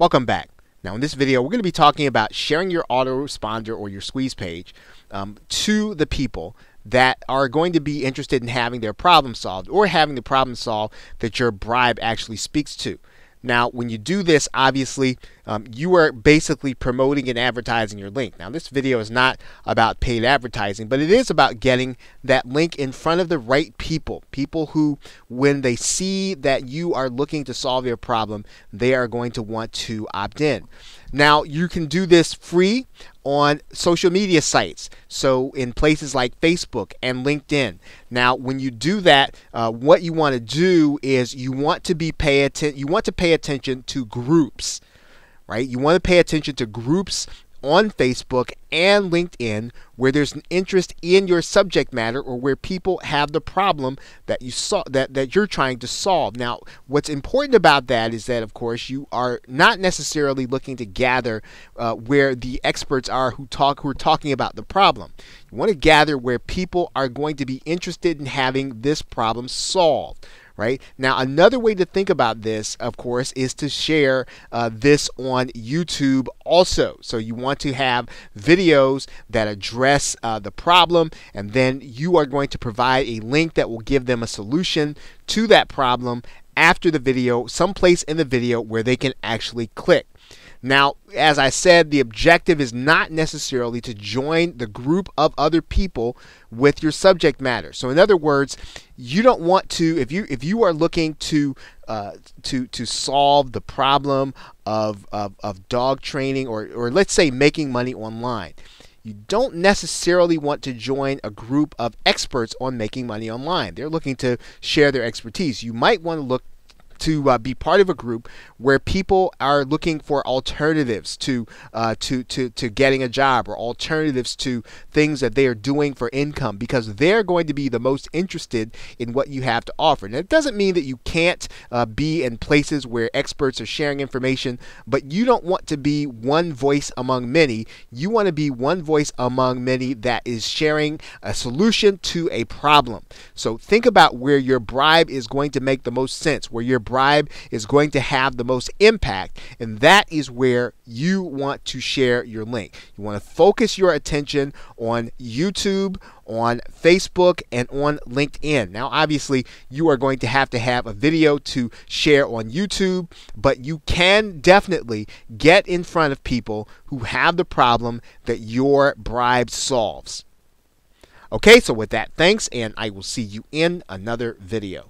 Welcome back. Now in this video we're going to be talking about sharing your autoresponder or your squeeze page to the people that are going to be interested in having their problem solved or having the problem solved that your bribe actually speaks to. Now when you do this, obviously you are basically promoting and advertising your link. Now this video is not about paid advertising, but it is about getting that link in front of the right people, people who, when they see that you are looking to solve their problem, they are going to want to opt in. Now you can do this free on social media sites, so in places like Facebook and LinkedIn. Now when you do that, what you want to do is you want to pay attention to groups. Right? You want to pay attention to groups on Facebook and LinkedIn where there's an interest in your subject matter or where people have the problem that you're trying to solve. Now, what's important about that is that, of course, you are not necessarily looking to gather where the experts are who are talking about the problem. You want to gather where people are going to be interested in having this problem solved. Right? Now, another way to think about this, of course, is to share this on YouTube also. So you want to have videos that address the problem, and then you are going to provide a link that will give them a solution to that problem after the video, someplace in the video where they can actually click. Now, as I said, the objective is not necessarily to join the group of other people with your subject matter. So in other words, you don't want to, if you are looking to solve the problem of dog training or let's say making money online, you don't necessarily want to join a group of experts on making money online. They're looking to share their expertise. You might want to look to be part of a group where people are looking for alternatives to getting a job or alternatives to things that they are doing for income, because they're going to be the most interested in what you have to offer. Now, it doesn't mean that you can't be in places where experts are sharing information, but you don't want to be one voice among many. You want to be one voice among many that is sharing a solution to a problem. So think about where your bribe is going to make the most sense, where your bribe is going to have the most impact, and that is where you want to share your link. You want to focus your attention on YouTube, on Facebook, and on LinkedIn. Now, obviously, you are going to have a video to share on YouTube, but you can definitely get in front of people who have the problem that your bribe solves. Okay, so with that, thanks, and I will see you in another video.